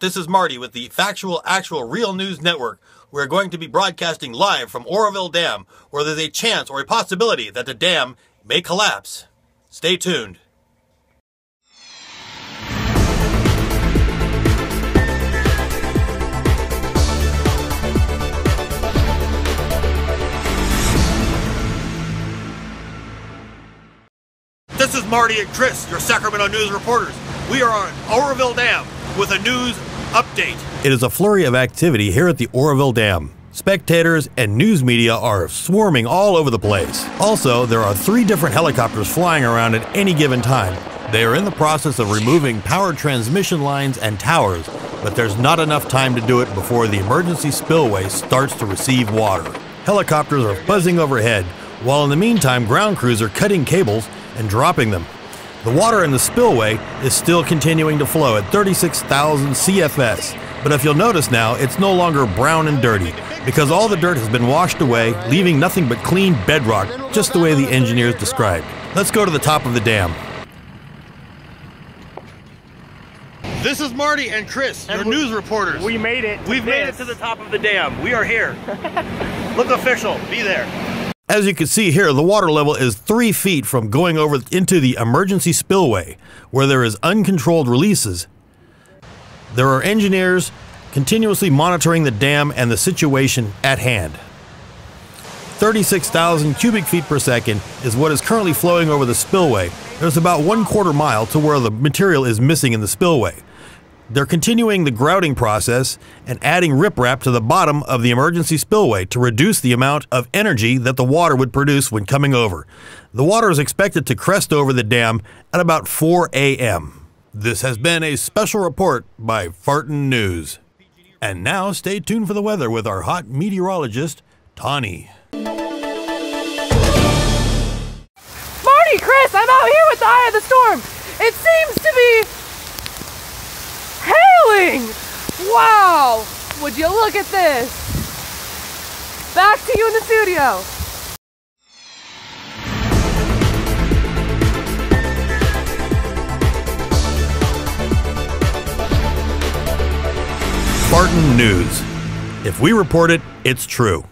This is Marty with the Factual Actual Real News Network. We're going to be broadcasting live from Oroville Dam, where there's a chance or a possibility that the dam may collapse. Stay tuned. This is Marty and Chris, your Sacramento News reporters. We are on Oroville Dam with a news update. It is a flurry of activity here at the Oroville Dam. Spectators and news media are swarming all over the place. Also, there are 3 different helicopters flying around at any given time. They are in the process of removing power transmission lines and towers, but there's not enough time to do it before the emergency spillway starts to receive water. Helicopters are buzzing overhead, while in the meantime ground crews are cutting cables and dropping them. The water in the spillway is still continuing to flow at 36,000 CFS, but if you'll notice now, it's no longer brown and dirty, because all the dirt has been washed away, leaving nothing but clean bedrock, just the way the engineers described. Let's go to the top of the dam. This is Marty and Chris, your news reporters. We made it. We've made it to the top of the dam. We are here. Look official. Be there. As you can see here, the water level is 3 feet from going over into the emergency spillway, where there is uncontrolled releases. There are engineers continuously monitoring the dam and the situation at hand. 36,000 cubic feet per second is what is currently flowing over the spillway. There's about 1/4 mile to where the material is missing in the spillway. They're continuing the grouting process and adding riprap to the bottom of the emergency spillway to reduce the amount of energy that the water would produce when coming over. The water is expected to crest over the dam at about 4 a.m. This has been a special report by Fartin News. And now stay tuned for the weather with our hot meteorologist, Tawny. Marty, Chris, I'm out here with the eye of the storm. It seems to be hailing! Wow! Would you look at this? Back to you in the studio. Fartin News. If we report it, it's true.